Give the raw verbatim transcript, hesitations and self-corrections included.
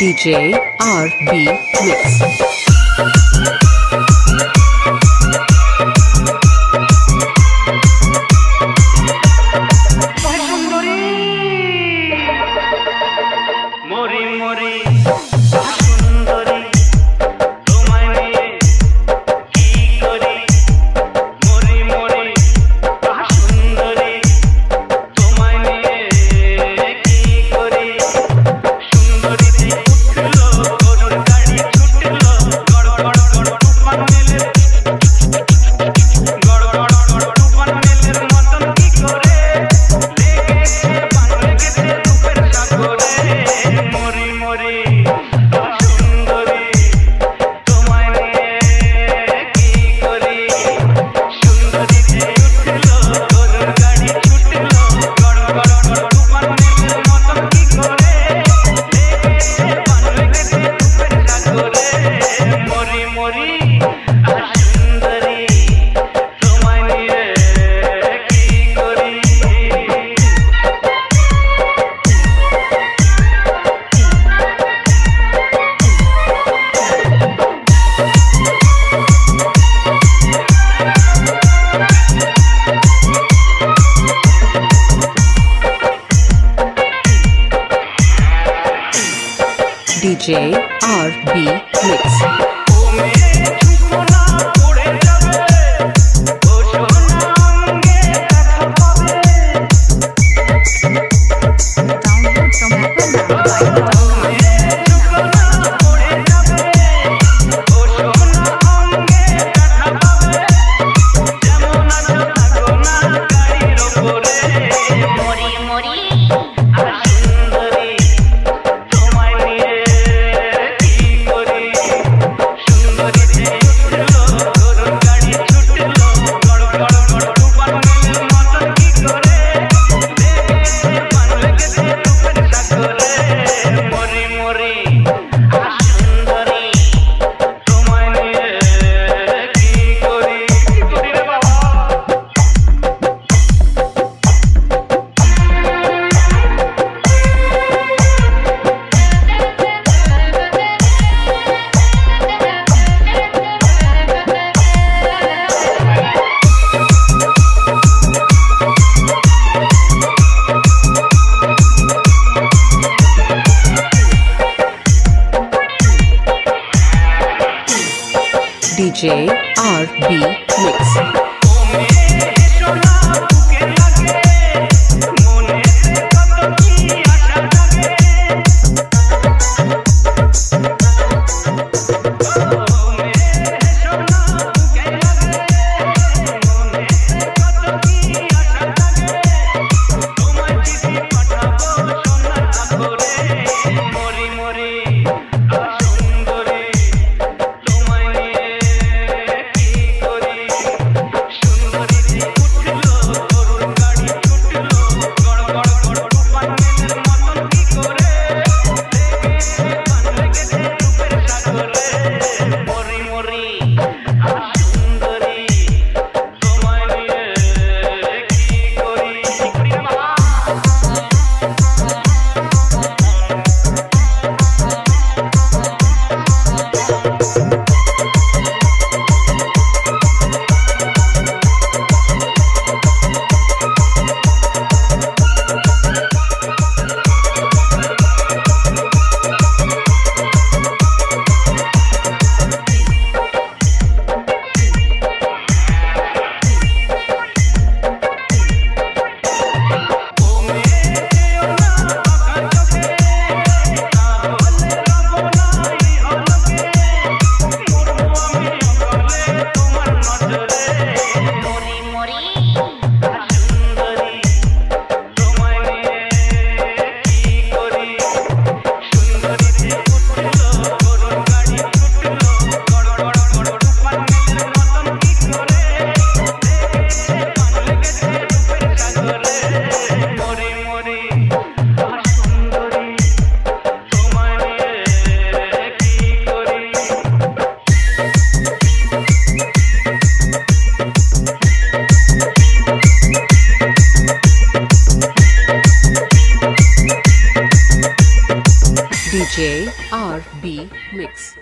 D J R B mix. D J R B mix. D J R B mix. Good. D J R B mix.